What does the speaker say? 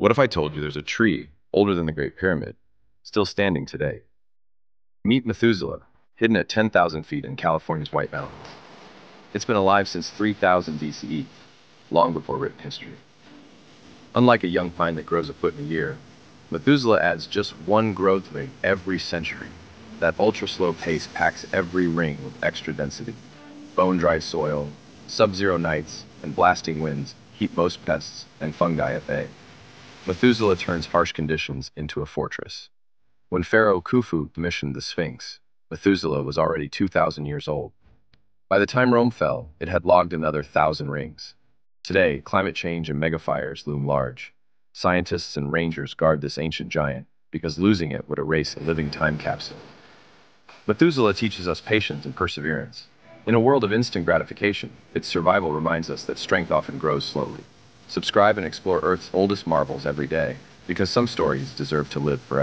What if I told you there's a tree older than the Great Pyramid, still standing today? Meet Methuselah, hidden at 10,000 feet in California's White Mountains. It's been alive since 3000 BCE, long before written history. Unlike a young pine that grows a foot in a year, Methuselah adds just one growth ring every century. That ultra-slow pace packs every ring with extra density. Bone-dry soil, sub-zero nights, and blasting winds keep most pests and fungi at bay. Methuselah turns harsh conditions into a fortress. When Pharaoh Khufu commissioned the Sphinx, Methuselah was already 2,000 years old. By the time Rome fell, it had logged another 1,000 rings. Today, climate change and megafires loom large. Scientists and rangers guard this ancient giant because losing it would erase a living time capsule. Methuselah teaches us patience and perseverance. In a world of instant gratification, its survival reminds us that strength often grows slowly. Subscribe and explore Earth's oldest marvels every day, because some stories deserve to live forever.